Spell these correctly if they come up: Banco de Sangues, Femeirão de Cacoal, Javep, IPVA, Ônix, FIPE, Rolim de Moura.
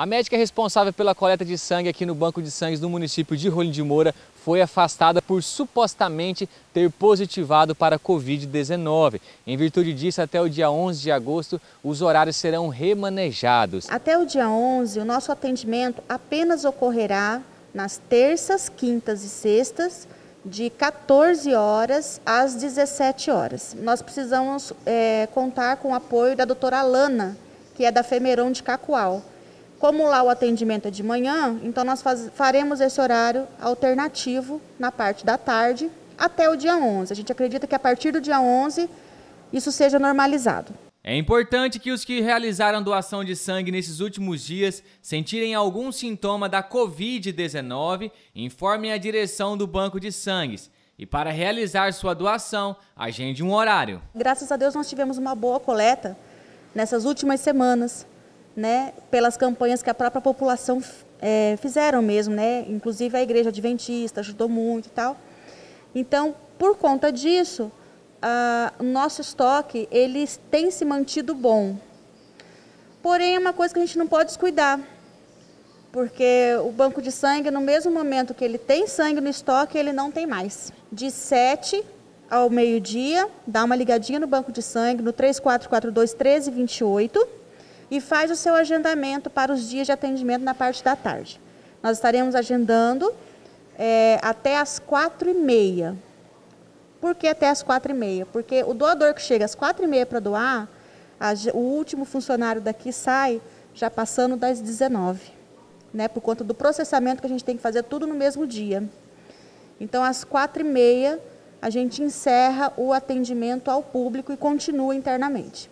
A médica responsável pela coleta de sangue aqui no Banco de Sangues do município de Rolim de Moura foi afastada por supostamente ter positivado para a Covid-19. Em virtude disso, até o dia 11 de agosto, os horários serão remanejados. Até o dia 11, o nosso atendimento apenas ocorrerá nas terças, quintas e sextas, de 14 horas às 17 horas. Nós precisamos contar com o apoio da doutora Alana, que é da Femeirão de Cacoal. Como lá o atendimento é de manhã, então nós faremos esse horário alternativo na parte da tarde até o dia 11. A gente acredita que a partir do dia 11 isso seja normalizado. É importante que os que realizaram doação de sangue nesses últimos dias sentirem algum sintoma da Covid-19, informem a direção do Banco de Sangues. E para realizar sua doação, agende um horário. Graças a Deus nós tivemos uma boa coleta nessas últimas semanas, né, pelas campanhas que a própria população fizeram mesmo, né? Inclusive a Igreja Adventista ajudou muito e tal. Então, por conta disso, o nosso estoque ele tem se mantido bom. Porém, é uma coisa que a gente não pode descuidar, porque o banco de sangue, no mesmo momento que ele tem sangue no estoque, ele não tem mais. De 7 ao meio-dia, dá uma ligadinha no banco de sangue, no 3442-1328, e faz o seu agendamento para os dias de atendimento na parte da tarde. Nós estaremos agendando até as 4h30. Por que até as 4h30? Porque o doador que chega às 4h30 para doar, o último funcionário daqui sai já passando das 19h, né? Por conta do processamento que a gente tem que fazer tudo no mesmo dia. Então, às 4h30, a gente encerra o atendimento ao público e continua internamente.